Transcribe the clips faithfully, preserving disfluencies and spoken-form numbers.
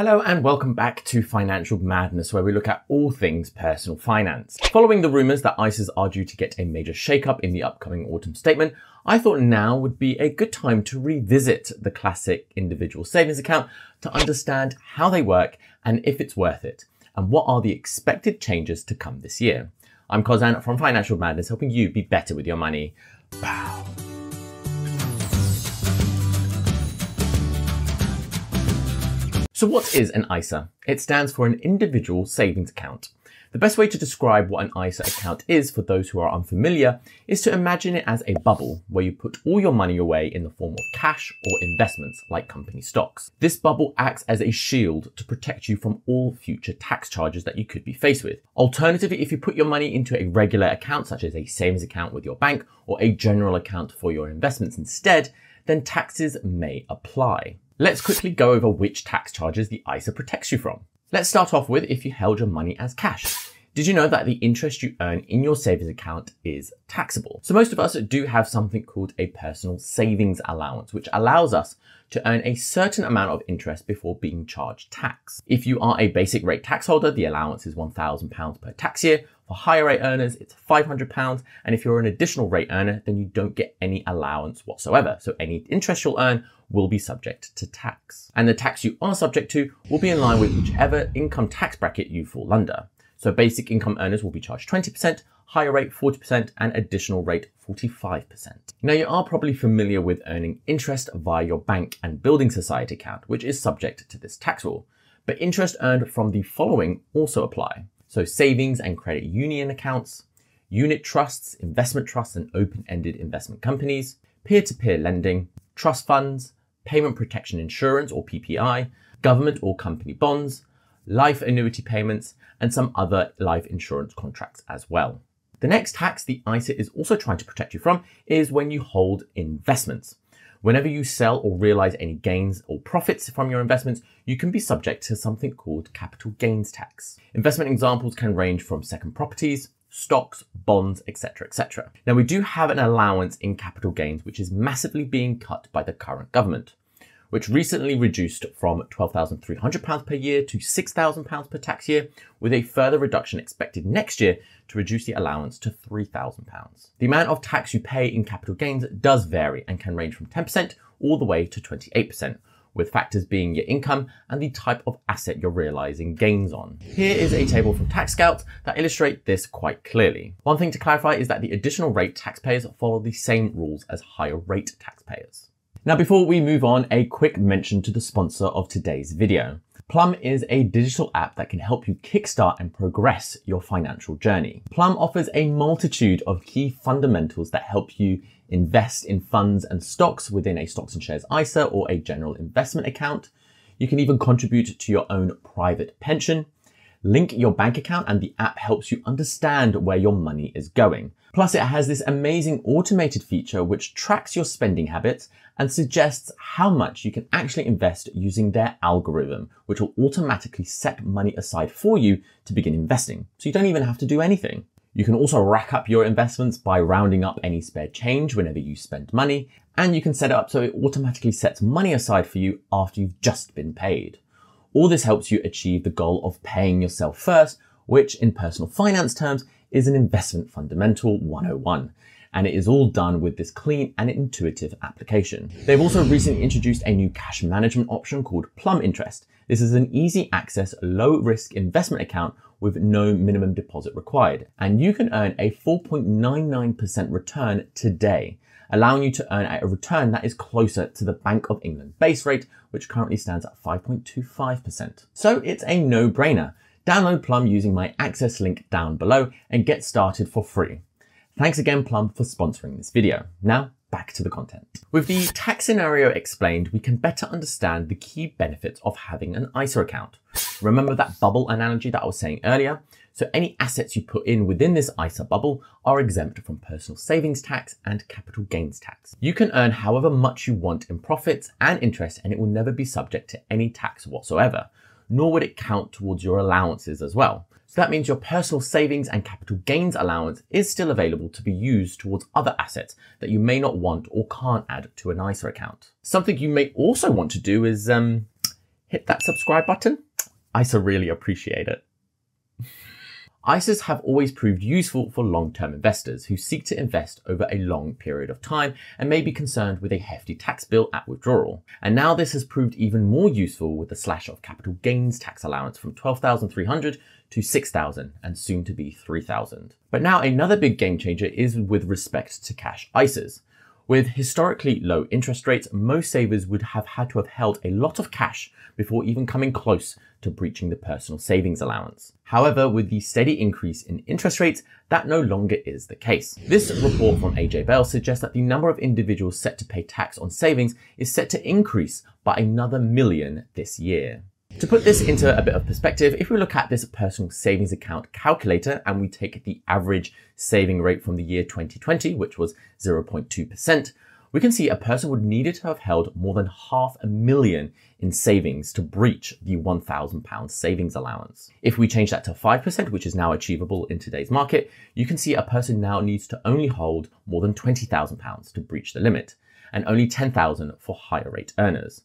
Hello and welcome back to Financial Madness, where we look at all things personal finance. Following the rumours that I S As are due to get a major shake-up in the upcoming autumn statement, I thought now would be a good time to revisit the classic individual savings account to understand how they work and if it's worth it, and what are the expected changes to come this year. I'm Cozan from Financial Madness, helping you be better with your money. Bow. So what is an I S A? It stands for an individual savings account. The best way to describe what an I S A account is for those who are unfamiliar is to imagine it as a bubble where you put all your money away in the form of cash or investments like company stocks. This bubble acts as a shield to protect you from all future tax charges that you could be faced with. Alternatively, if you put your money into a regular account, such as a savings account with your bank or a general account for your investments instead, then taxes may apply. Let's quickly go over which tax charges the I S A protects you from. Let's start off with if you held your money as cash. Did you know that the interest you earn in your savings account is taxable? So most of us do have something called a personal savings allowance, which allows us to earn a certain amount of interest before being charged tax. If you are a basic rate tax holder, the allowance is one thousand pounds per tax year. For higher rate earners, it's five hundred pounds. And if you're an additional rate earner, then you don't get any allowance whatsoever. So any interest you'll earn will be subject to tax. And the tax you are subject to will be in line with whichever income tax bracket you fall under. So basic income earners will be charged twenty percent, higher rate forty percent, and additional rate forty-five percent. Now you are probably familiar with earning interest via your bank and building society account, which is subject to this tax rule. But interest earned from the following also apply. So savings and credit union accounts, unit trusts, investment trusts and open-ended investment companies, peer-to-peer lending, trust funds, payment protection insurance or P P I, government or company bonds, life annuity payments, and some other life insurance contracts as well. The next tax the I S A is also trying to protect you from is when you hold investments. Whenever you sell or realize any gains or profits from your investments, you can be subject to something called capital gains tax. Investment examples can range from second properties, stocks, bonds, et cetera, et cetera. Now we do have an allowance in capital gains, which is massively being cut by the current government, which recently reduced from twelve thousand three hundred pounds per year to six thousand pounds per tax year, with a further reduction expected next year to reduce the allowance to three thousand pounds. The amount of tax you pay in capital gains does vary and can range from ten percent all the way to twenty-eight percent, with factors being your income and the type of asset you're realizing gains on. Here is a table from Tax Scouts that illustrate this quite clearly. One thing to clarify is that the additional rate taxpayers follow the same rules as higher rate taxpayers. Now, before we move on, a quick mention to the sponsor of today's video. Plum is a digital app that can help you kickstart and progress your financial journey. Plum offers a multitude of key fundamentals that help you invest in funds and stocks within a stocks and shares I S A or a general investment account. You can even contribute to your own private pension. Link your bank account and the app helps you understand where your money is going. Plus, it has this amazing automated feature which tracks your spending habits and suggests how much you can actually invest using their algorithm, which will automatically set money aside for you to begin investing. So you don't even have to do anything. You can also rack up your investments by rounding up any spare change whenever you spend money, and you can set it up so it automatically sets money aside for you after you've just been paid. All this helps you achieve the goal of paying yourself first, which in personal finance terms is an investment fundamental one oh one. And it is all done with this clean and intuitive application. They've also recently introduced a new cash management option called Plum Interest. This is an easy access, low risk investment account with no minimum deposit required. And you can earn a four point nine nine percent return today, allowing you to earn at a return that is closer to the Bank of England base rate, which currently stands at five point two five percent. So it's a no-brainer. Download Plum using my access link down below and get started for free. Thanks again, Plum, for sponsoring this video. Now, back to the content. With the tax scenario explained, we can better understand the key benefits of having an I S A account. Remember that bubble analogy that I was saying earlier? So any assets you put in within this I S A bubble are exempt from personal savings tax and capital gains tax. You can earn however much you want in profits and interest, and it will never be subject to any tax whatsoever, nor would it count towards your allowances as well. So that means your personal savings and capital gains allowance is still available to be used towards other assets that you may not want or can't add to an I S A account. Something you may also want to do is um, hit that subscribe button. I S A really appreciate it. I S As have always proved useful for long-term investors who seek to invest over a long period of time and may be concerned with a hefty tax bill at withdrawal. And now this has proved even more useful with the slash of capital gains tax allowance from twelve thousand three hundred dollars to six thousand dollars and soon to be three thousand dollars. But now another big game changer is with respect to cash I S As. With historically low interest rates, most savers would have had to have held a lot of cash before even coming close to breaching the personal savings allowance. However, with the steady increase in interest rates, that no longer is the case. This report from A J Bell suggests that the number of individuals set to pay tax on savings is set to increase by another million this year. To put this into a bit of perspective, if we look at this personal savings account calculator and we take the average saving rate from the year twenty twenty, which was zero point two percent, we can see a person would need to have held more than half a million in savings to breach the one thousand pound savings allowance. If we change that to five percent, which is now achievable in today's market, you can see a person now needs to only hold more than twenty thousand pounds to breach the limit, and only ten thousand for higher rate earners.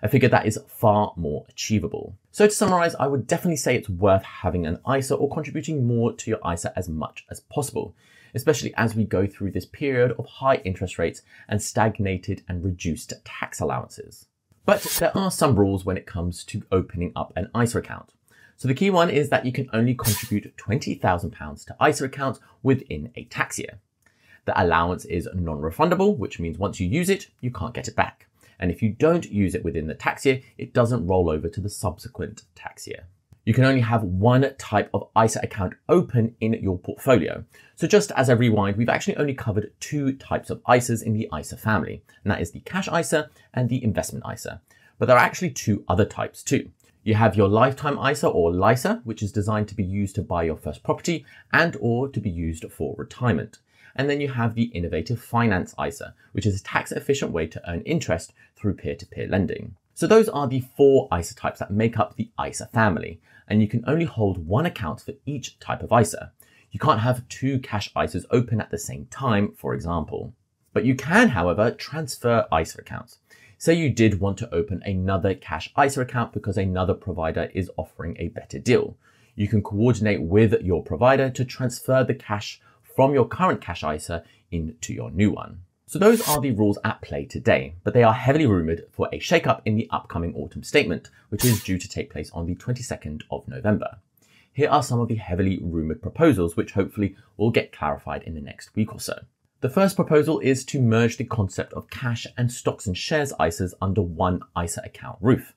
A figure that is far more achievable. So to summarize, I would definitely say it's worth having an I S A or contributing more to your I S A as much as possible, especially as we go through this period of high interest rates and stagnated and reduced tax allowances. But there are some rules when it comes to opening up an I S A account. So the key one is that you can only contribute twenty thousand pounds to I S A accounts within a tax year. The allowance is non-refundable, which means once you use it, you can't get it back. And if you don't use it within the tax year, it doesn't roll over to the subsequent tax year. You can only have one type of I S A account open in your portfolio. So just as a rewind, we've actually only covered two types of I S As in the I S A family, and that is the cash I S A and the investment I S A. But there are actually two other types too. You have your lifetime I S A or LISA, which is designed to be used to buy your first property and or to be used for retirement. And then you have the innovative finance I S A, which is a tax efficient way to earn interest through peer-to-peer lending. So those are the four I S A types that make up the I S A family. And you can only hold one account for each type of I S A. You can't have two cash I S As open at the same time, for example. But you can, however, transfer I S A accounts. Say you did want to open another cash I S A account because another provider is offering a better deal. You can coordinate with your provider to transfer the cash from your current cash I S A into your new one. So those are the rules at play today, but they are heavily rumoured for a shake-up in the upcoming autumn statement, which is due to take place on the twenty-second of November. Here are some of the heavily rumoured proposals, which hopefully will get clarified in the next week or so. The first proposal is to merge the concept of cash and stocks and shares I S As under one I S A account roof.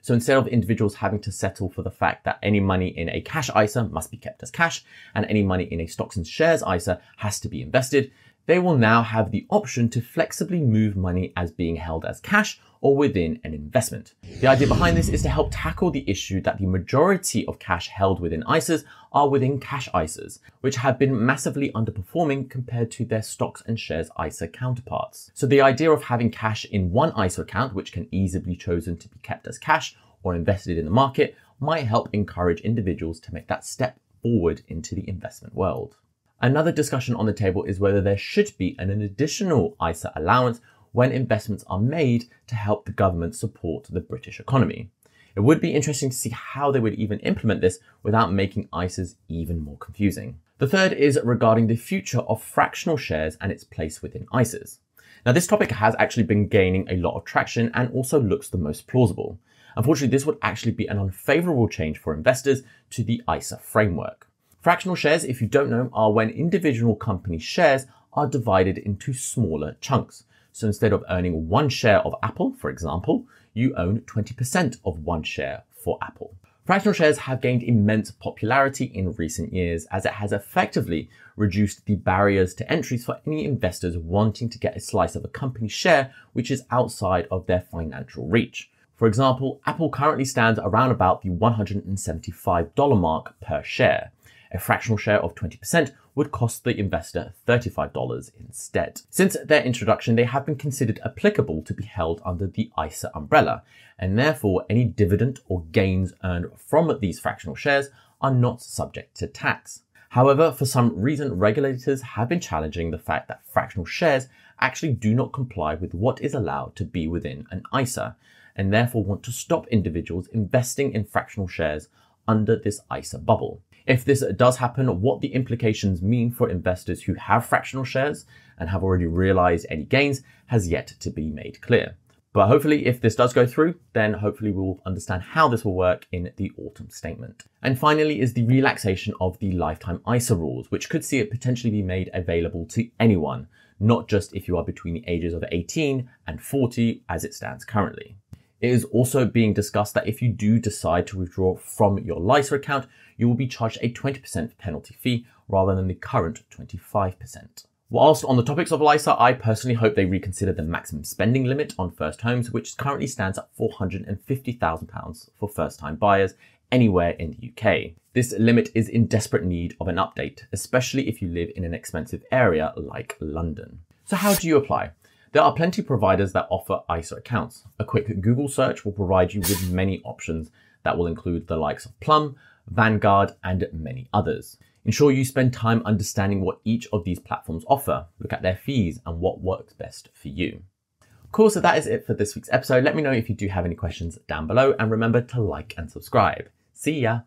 So instead of individuals having to settle for the fact that any money in a cash I S A must be kept as cash and any money in a stocks and shares I S A has to be invested, they will now have the option to flexibly move money as being held as cash or within an investment. The idea behind this is to help tackle the issue that the majority of cash held within I S As are within cash I S As, which have been massively underperforming compared to their stocks and shares I S A counterparts. So the idea of having cash in one I S A account, which can easily be chosen to be kept as cash or invested in the market, might help encourage individuals to make that step forward into the investment world. Another discussion on the table is whether there should be an additional I S A allowance when investments are made to help the government support the British economy. It would be interesting to see how they would even implement this without making I S As even more confusing. The third is regarding the future of fractional shares and its place within I S As. Now, this topic has actually been gaining a lot of traction and also looks the most plausible. Unfortunately, this would actually be an unfavourable change for investors to the I S A framework. Fractional shares, if you don't know, are when individual company shares are divided into smaller chunks. So instead of owning one share of Apple, for example, you own twenty percent of one share for Apple. Fractional shares have gained immense popularity in recent years as it has effectively reduced the barriers to entries for any investors wanting to get a slice of a company share which is outside of their financial reach. For example, Apple currently stands around about the one hundred seventy-five dollars mark per share. A fractional share of twenty percent would cost the investor thirty-five dollars instead. Since their introduction, they have been considered applicable to be held under the I S A umbrella, and therefore any dividend or gains earned from these fractional shares are not subject to tax. However, for some reason, regulators have been challenging the fact that fractional shares actually do not comply with what is allowed to be within an I S A, and therefore want to stop individuals investing in fractional shares under this I S A bubble. If this does happen, what the implications mean for investors who have fractional shares and have already realized any gains has yet to be made clear. But hopefully if this does go through, then hopefully we'll understand how this will work in the autumn statement. And finally is the relaxation of the lifetime I S A rules, which could see it potentially be made available to anyone, not just if you are between the ages of eighteen and forty as it stands currently. It is also being discussed that if you do decide to withdraw from your LISA account, you will be charged a twenty percent penalty fee rather than the current twenty-five percent. Whilst on the topics of LISA, I personally hope they reconsider the maximum spending limit on first homes, which currently stands at four hundred and fifty thousand pounds for first-time buyers anywhere in the U K. This limit is in desperate need of an update, especially if you live in an expensive area like London. So how do you apply? There are plenty of providers that offer I S A accounts. A quick Google search will provide you with many options that will include the likes of Plum, Vanguard, and many others. Ensure you spend time understanding what each of these platforms offer, look at their fees, and what works best for you. Of course, that is it for this week's episode. Let me know if you do have any questions down below, and remember to like and subscribe. See ya!